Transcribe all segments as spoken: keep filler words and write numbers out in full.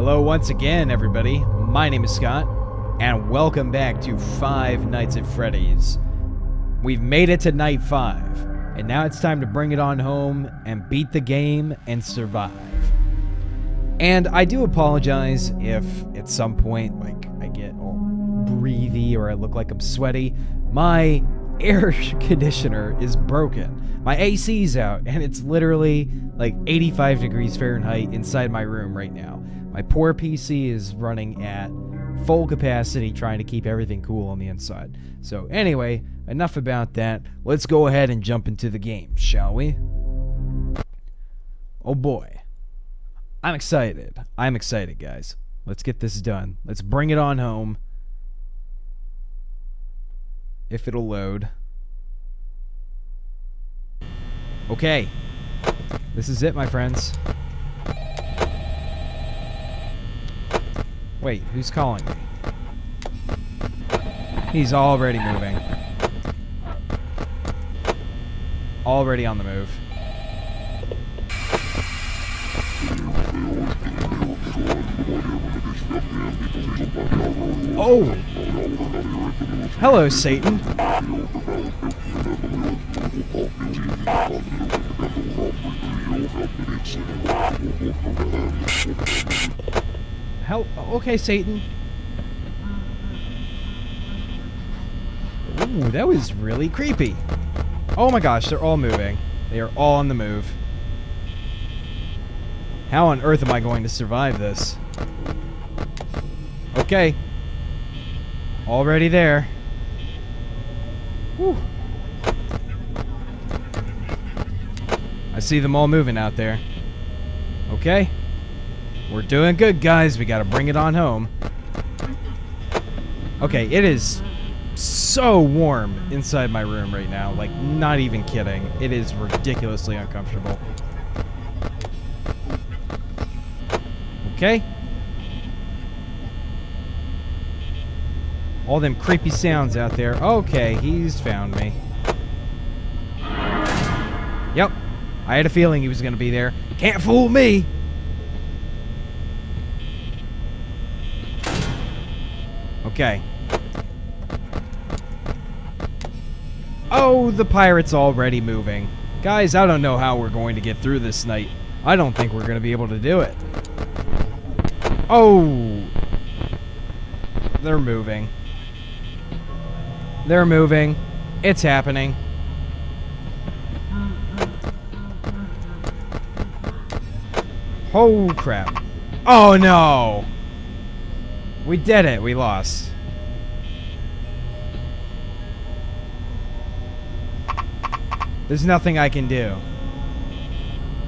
Hello once again, everybody. My name is Scott, and welcome back to Five Nights at Freddy's. We've made it to night five, and now it's time to bring it on home and beat the game and survive. And I do apologize if at some point, like, I get all breathy or I look like I'm sweaty. My air conditioner is broken. My A C's out, and it's literally like eighty-five degrees Fahrenheit inside my room right now. My poor P C is running at full capacity, trying to keep everything cool on the inside. So anyway, enough about that. Let's go ahead and jump into the game, shall we? Oh boy. I'm excited. I'm excited, guys. Let's get this done. Let's bring it on home. If it'll load. Okay. This is it, my friends. Wait, who's calling me? He's already moving. Already on the move. Oh! Hello, Satan. Help. Okay, Satan. Ooh, that was really creepy. Oh my gosh, they're all moving. They are all on the move. How on earth am I going to survive this? Okay. Already there. Whew. I see them all moving out there. Okay. We're doing good, guys. We gotta bring it on home. Okay, it is so warm inside my room right now. Like, not even kidding. It is ridiculously uncomfortable. Okay. All them creepy sounds out there. Okay, he's found me. Yep. I had a feeling he was gonna be there. Can't fool me! Okay. Oh, the pirate's already moving. Guys, I don't know how we're going to get through this night. I don't think we're going to be able to do it. Oh! They're moving. They're moving. It's happening. Oh, crap. Oh, no! We did it. We lost. There's nothing I can do.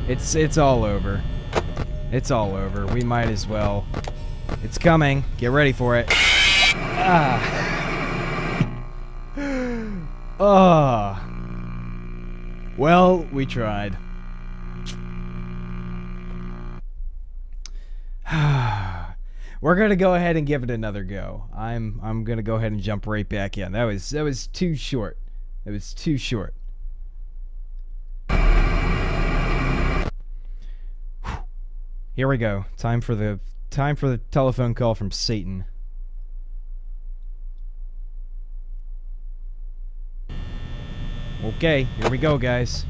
It's it's all over. It's all over. We might as well. It's coming. Get ready for it. Ah. Oh. Well, we tried. We're gonna go ahead and give it another go. I'm I'm gonna go ahead and jump right back in. That was that was too short. It was too short. Whew. Here we go. Time for the time for the telephone call from Satan. Okay, here we go, guys.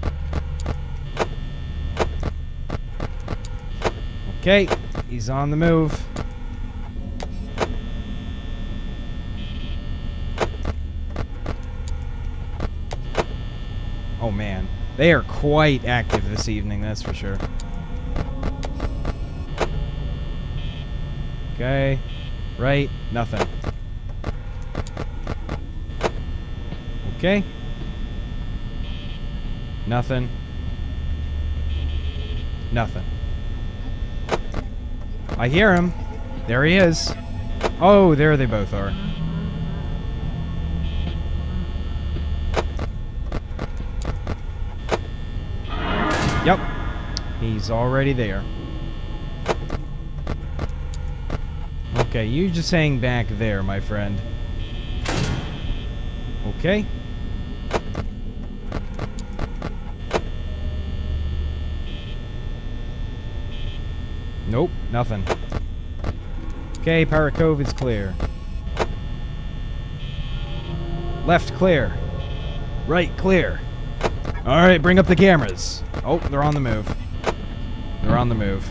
Okay, he's on the move. Oh man, they are quite active this evening, that's for sure. Okay, right, nothing. Okay. Nothing. Nothing. I hear him. There he is. Oh, there they both are. Yep. He's already there. Okay, you just hang back there, my friend. Okay. Nope, nothing. Okay, Pirate Cove is clear. Left clear. Right clear. Alright, bring up the cameras. Oh, they're on the move. They're on the move.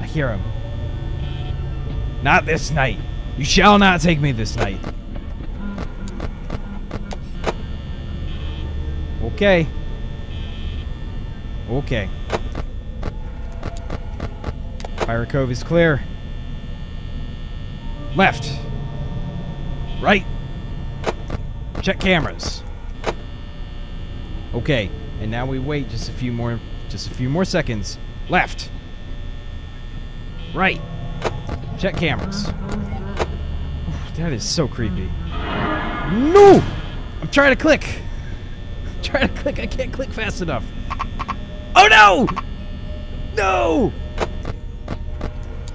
I hear him. Not this night. You shall not take me this night. Okay. Okay. Pirate Cove is clear. Left. Right. Check cameras. Okay, and now we wait just a few more just a few more seconds. Left. Right. Check cameras. Ooh, that is so creepy. No! I'm trying to click. I'm trying to click. I can't click fast enough. Oh no! No!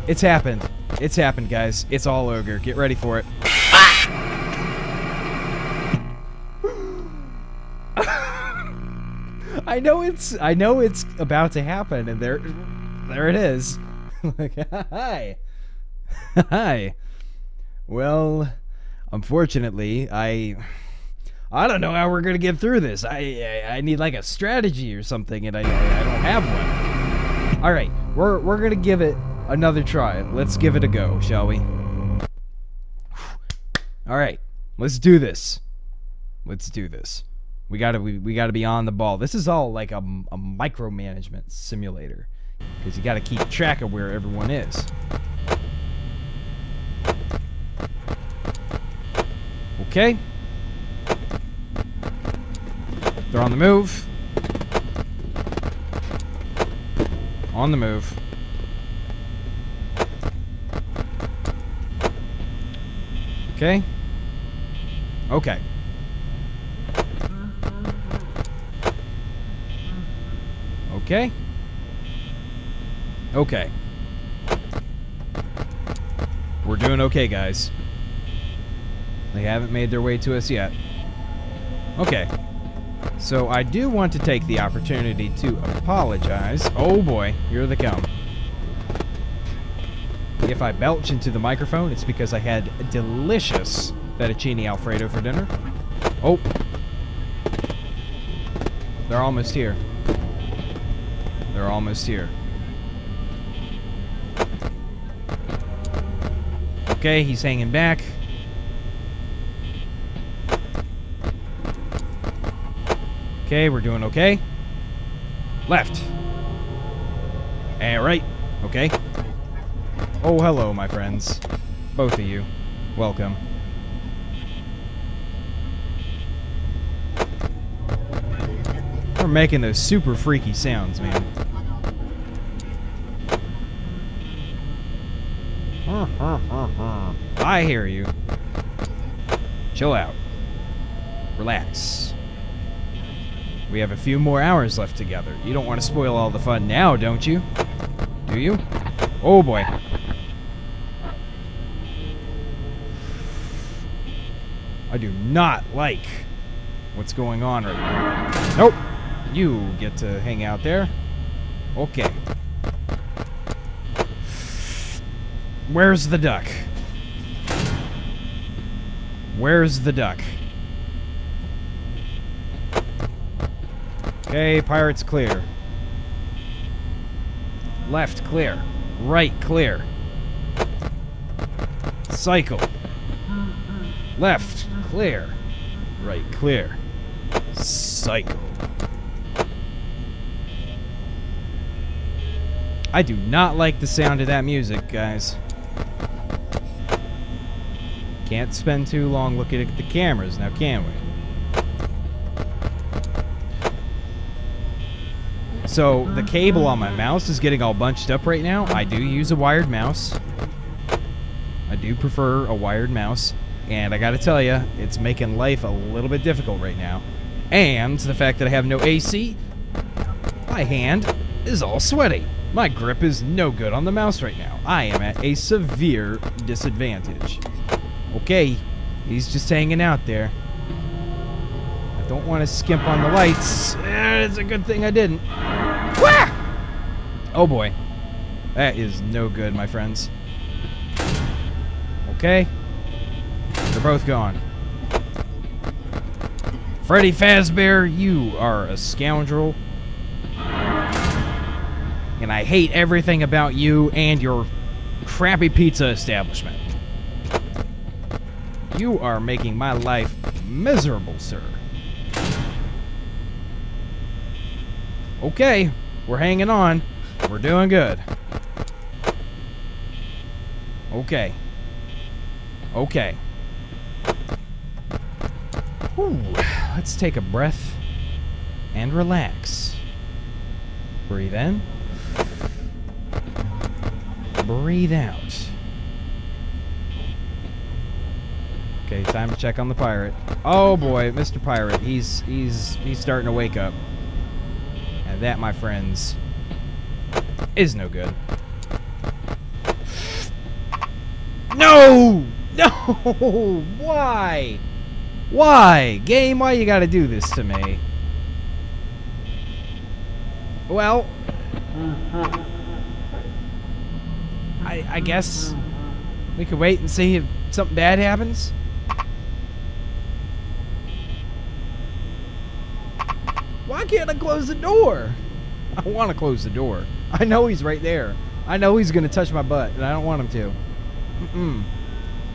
It's happened. It's happened, guys. It's all ogre. Get ready for it. I know it's I know it's about to happen, and there there it is. Like, hi. Hi. Well, unfortunately, I I don't know how we're gonna get through this. I I, I need like a strategy or something, and I I don't have one. All right, we're we're gonna give it another try. Let's give it a go, shall we? All right, let's do this. Let's do this. We gotta we, we gotta be on the ball. This is all like a, a micromanagement simulator, because you gotta keep track of where everyone is. Okay. They're on the move. On the move. Okay. Okay. Okay. Okay. We're doing okay, guys. They haven't made their way to us yet. Okay. So I do want to take the opportunity to apologize. Oh boy, here they come. If I belch into the microphone, it's because I had a delicious fettuccine alfredo for dinner. Oh. They're almost here. They're almost here. Okay, he's hanging back. Okay, we're doing okay. Left. And right. Okay. Oh, hello, my friends. Both of you. Welcome. We're making those super freaky sounds, man. I hear you. Chill out. Relax. We have a few more hours left together. You don't want to spoil all the fun now, don't you? Do you? Oh boy. I do not like what's going on right now. Nope. You get to hang out there. Okay. Where's the duck? Where's the duck? Okay, pirates clear. Left clear. Right clear. Cycle. Left clear. Right clear. Cycle. I do not like the sound of that music, guys. Can't spend too long looking at the cameras now, can we? So, the cable on my mouse is getting all bunched up right now. I do use a wired mouse. I do prefer a wired mouse. And I gotta tell you, it's making life a little bit difficult right now. And the fact that I have no A C, my hand is all sweaty. My grip is no good on the mouse right now. I am at a severe disadvantage. Okay, he's just hanging out there. I don't want to skimp on the lights. It's a good thing I didn't. Wah! Oh boy. That is no good, my friends. Okay. They're both gone. Freddy Fazbear, you are a scoundrel. And I hate everything about you and your crappy pizza establishment. You are making my life miserable, sir. Okay, we're hanging on. We're doing good. Okay. Okay. Ooh, let's take a breath and relax. Breathe in. Breathe out. Okay, time to check on the pirate. Oh boy, Mister Pirate, he's he's he's starting to wake up. And that, my friends, is no good. No! No! Why? Why? Game, why you gotta do this to me? Well, I, I guess we could wait and see if something bad happens. Why can't I close the door? I want to close the door. I know he's right there. I know he's going to touch my butt, and I don't want him to. Mm-mm.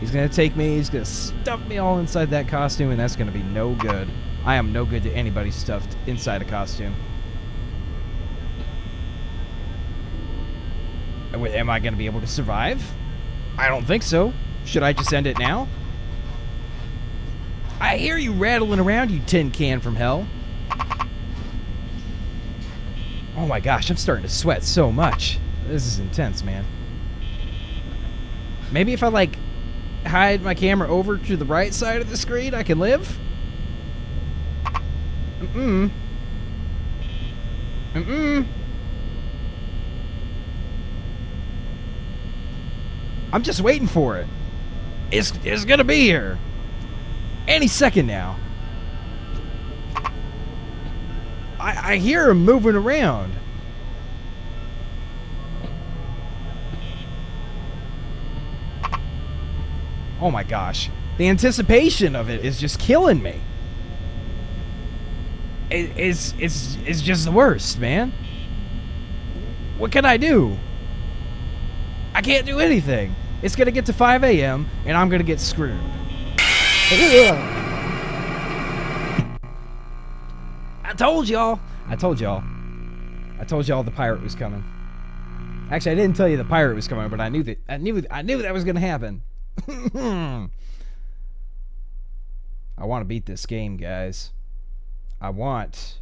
He's going to take me. He's going to stuff me all inside that costume, and that's going to be no good. I am no good to anybody stuffed inside a costume. Am I going to be able to survive? I don't think so. Should I just end it now? I hear you rattling around, you tin can from hell. Oh my gosh, I'm starting to sweat so much. This is intense, man. Maybe if I, like, hide my camera over to the right side of the screen, I can live? Mm-mm. Mm-mm. I'm just waiting for it. It's, it's gonna be here. Any second now. I, I hear him moving around. Oh my gosh. The anticipation of it is just killing me. It, it's, it's, it's just the worst, man. What can I do? I can't do anything. It's gonna get to five A M and I'm gonna get screwed. I told y'all. I told y'all. I told y'all the pirate was coming. Actually, I didn't tell you the pirate was coming, but I knew that. I knew. I knew that was gonna happen. I want to beat this game, guys. I want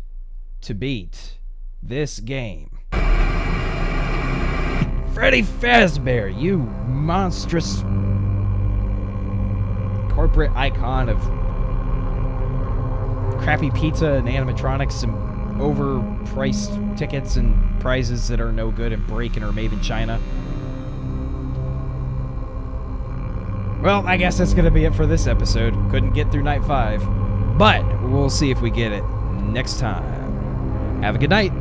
to beat this game. Freddy Fazbear, you monstrous corporate icon of crappy pizza and animatronics and overpriced tickets and prizes that are no good and breaking or made in China. Well, I guess that's going to be it for this episode. Couldn't get through night five, but we'll see if we get it next time. Have a good night.